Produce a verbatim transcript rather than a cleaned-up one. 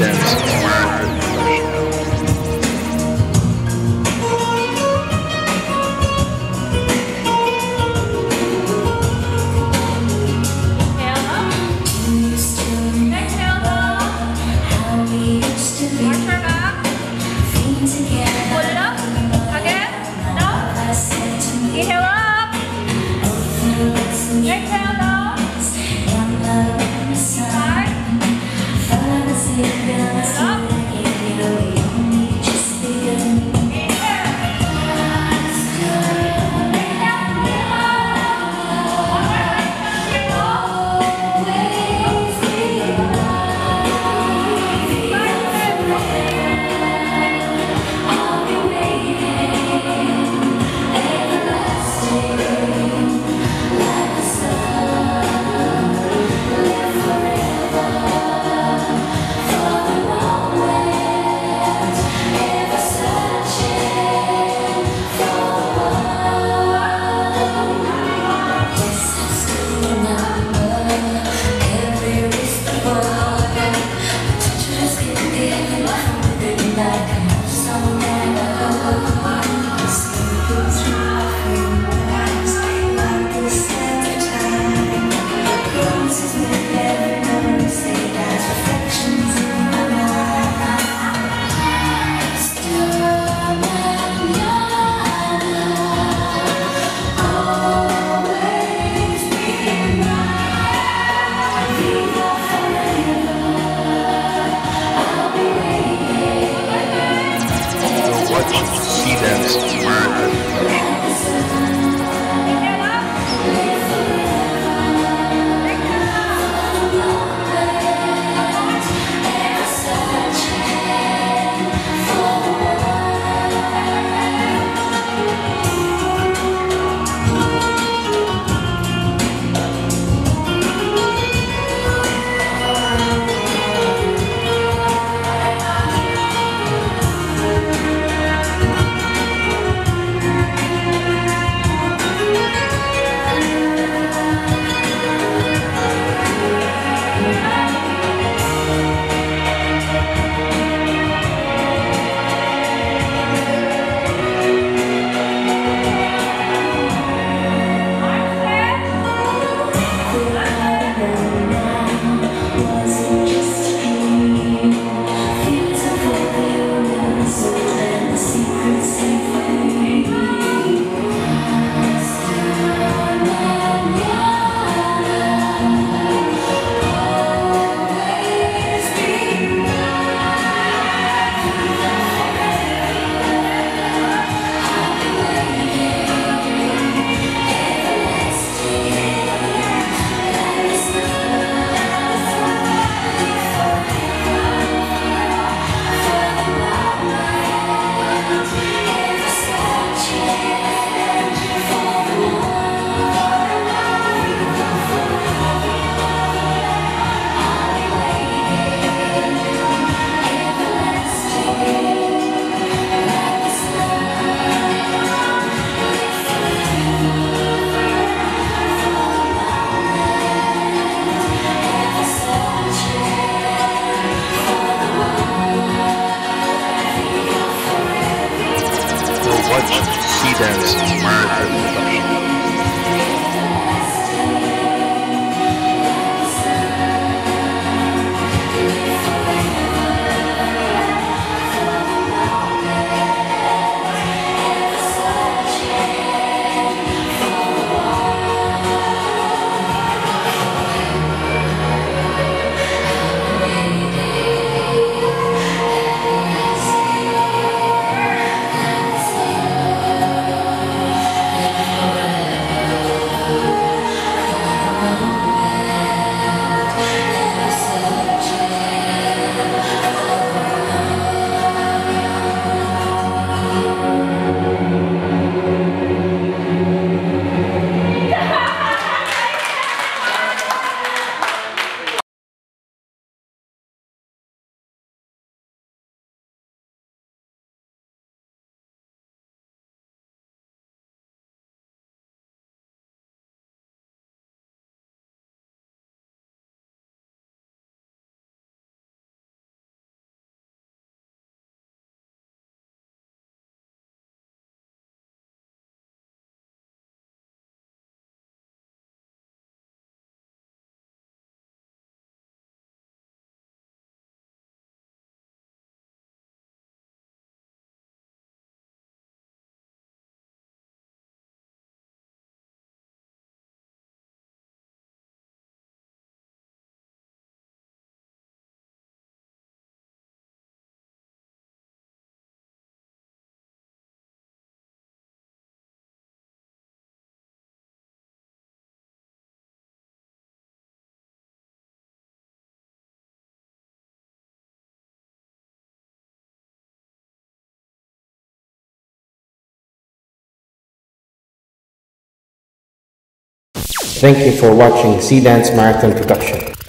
Zdance Marathon Production Incorporated. Zdance Marathon Production Incorporated Zdance Marathon Production Incorporated Thank you for watching Zdance Marathon Production.